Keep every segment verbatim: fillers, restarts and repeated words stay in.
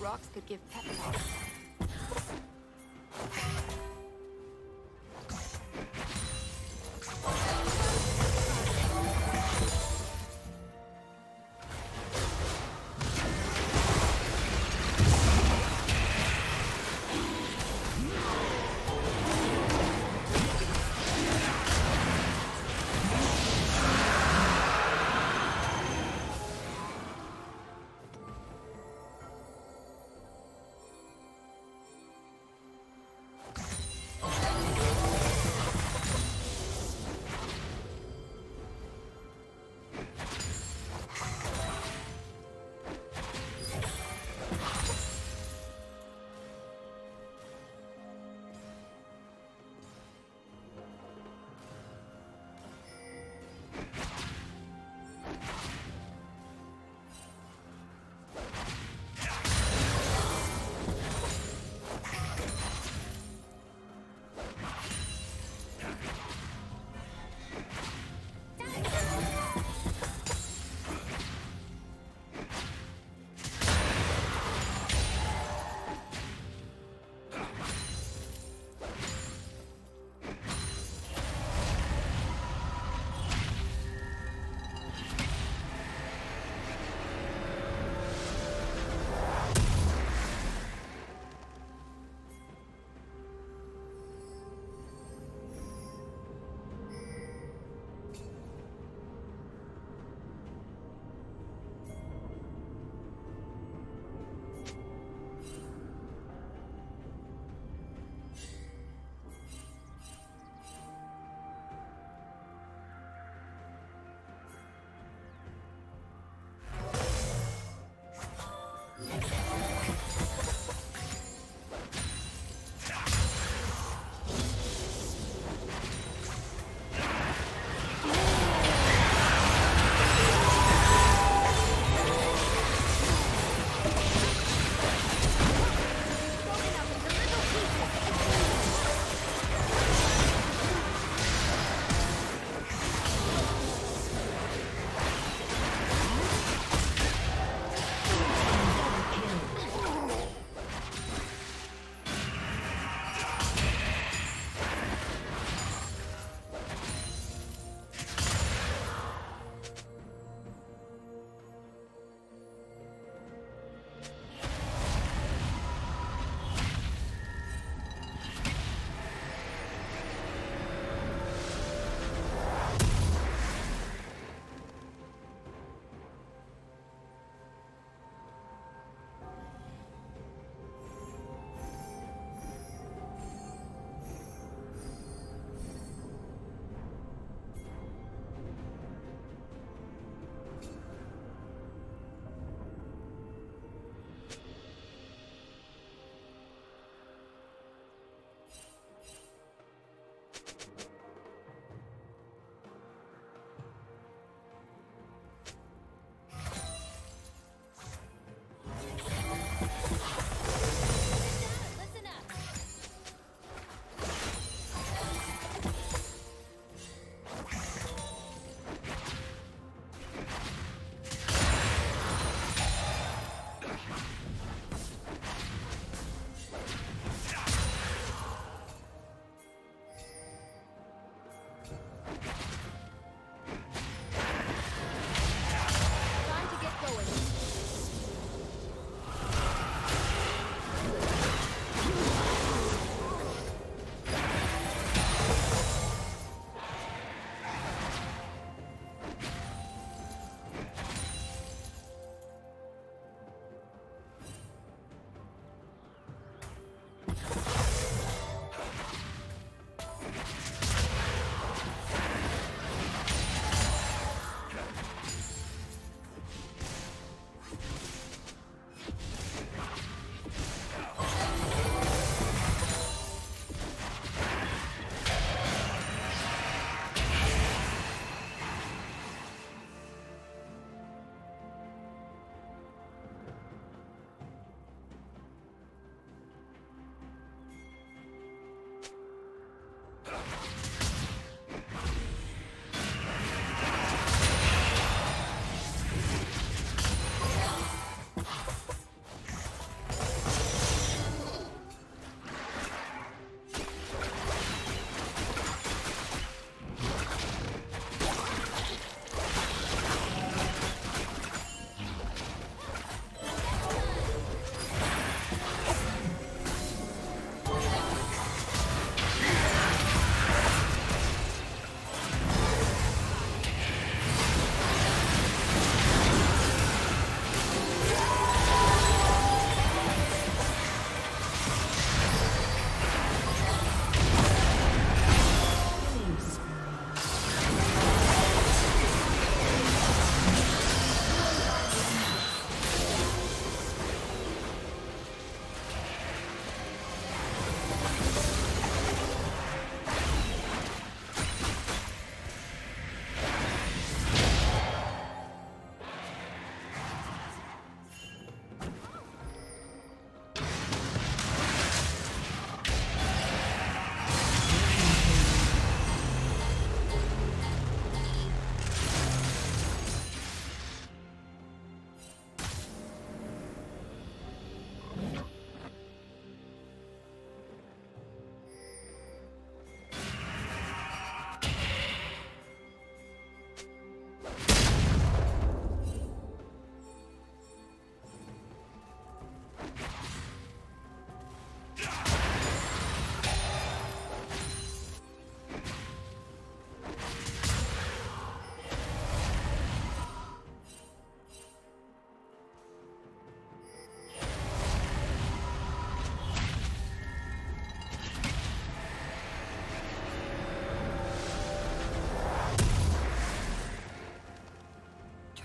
Rocks could give pep talks.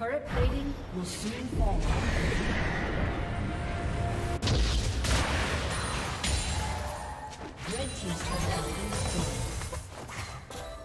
Turret plating will soon fall. Red team's turret has been destroyed.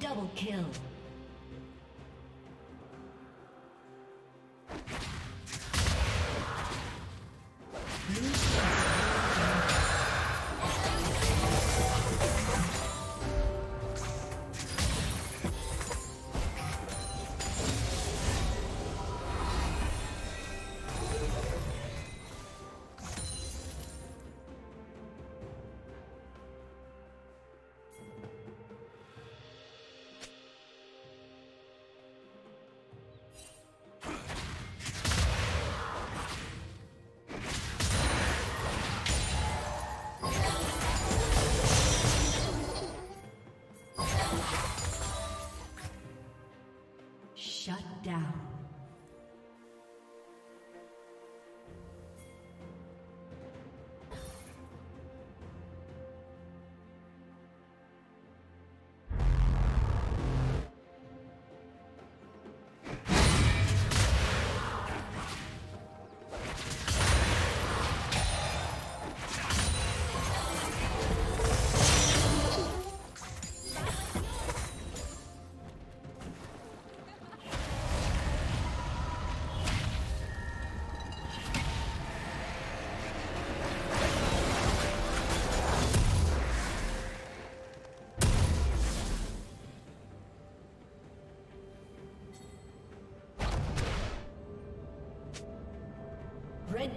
Double kill. Down. Red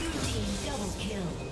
Blue team double kill.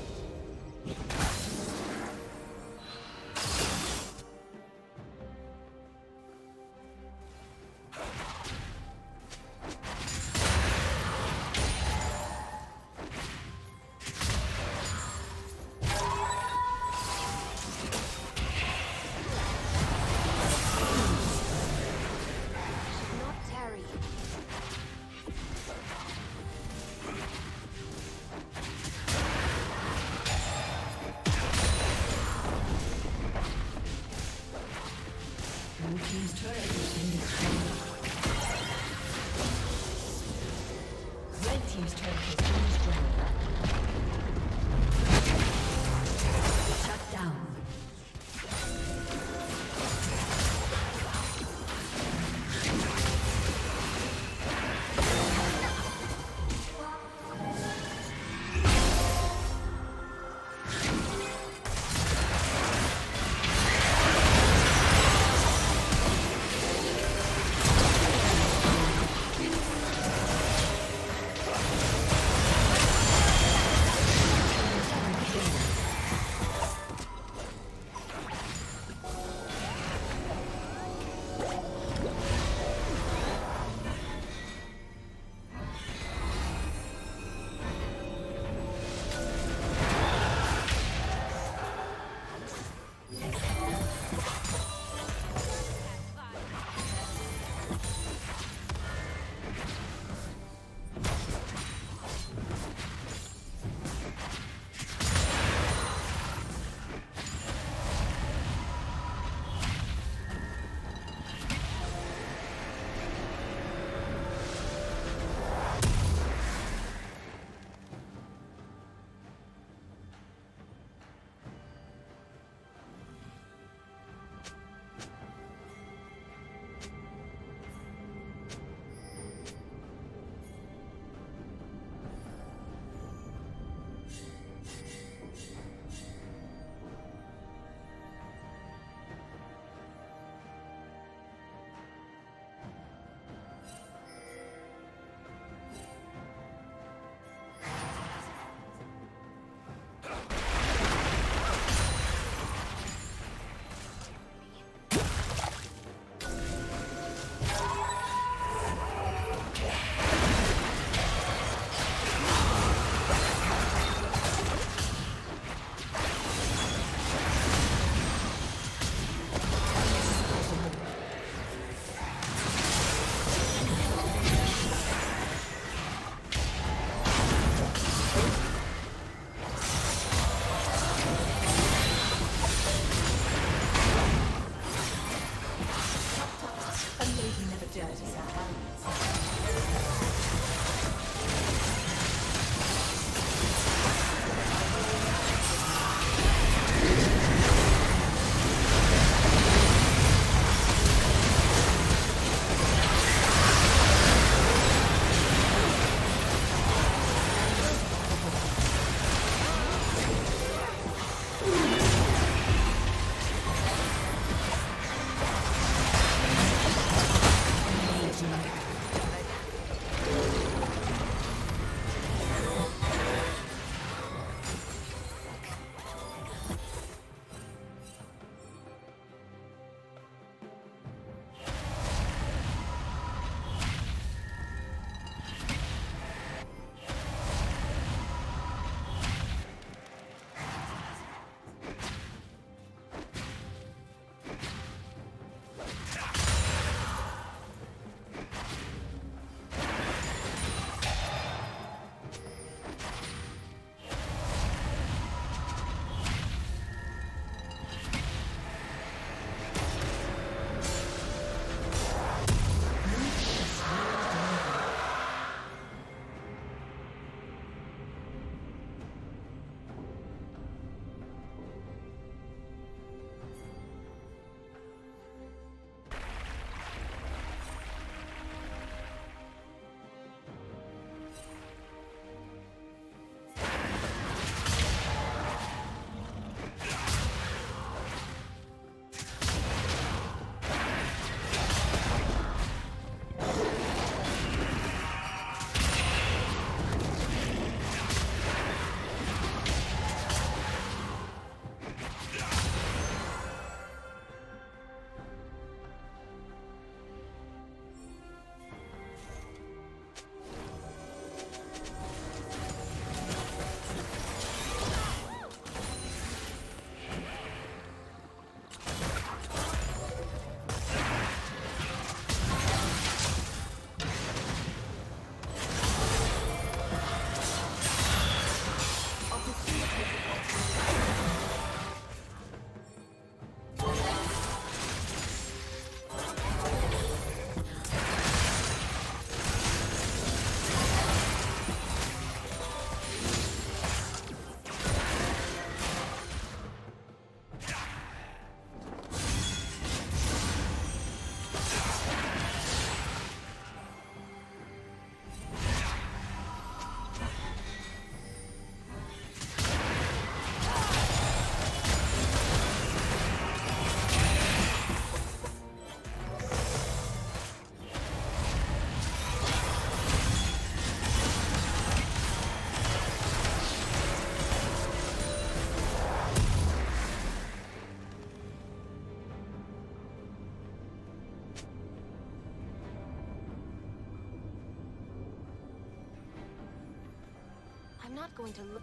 I'm not going to look.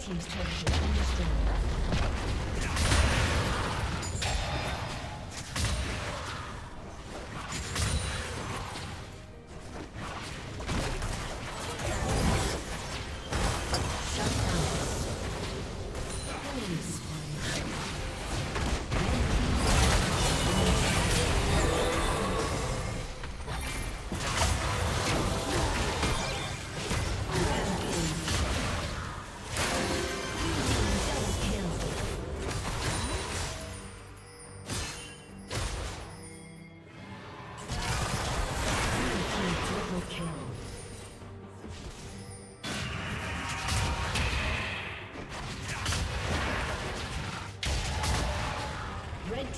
Team's turn to understand.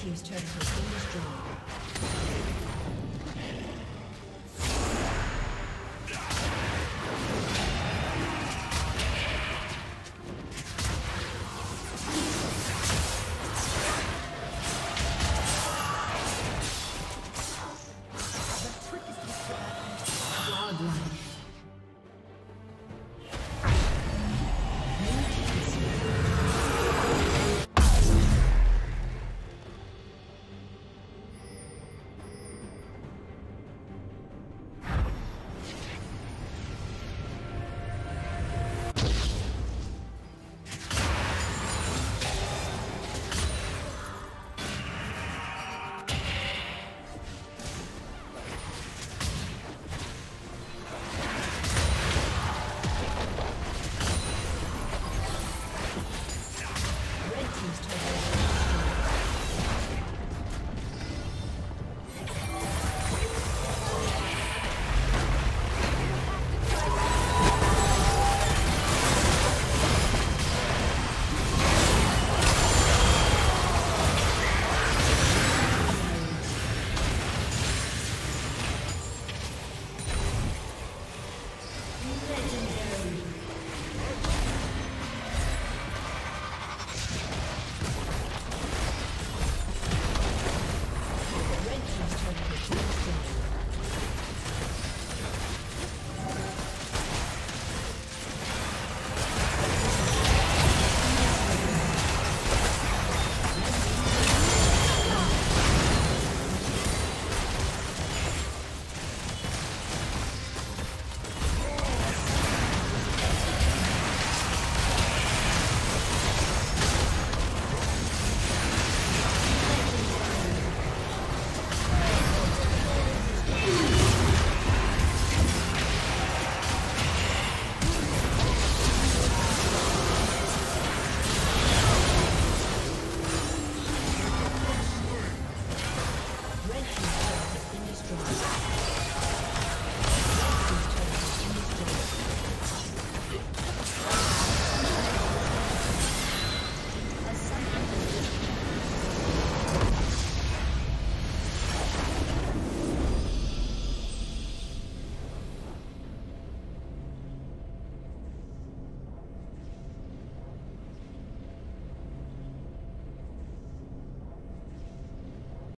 Team's turn to finish drawing.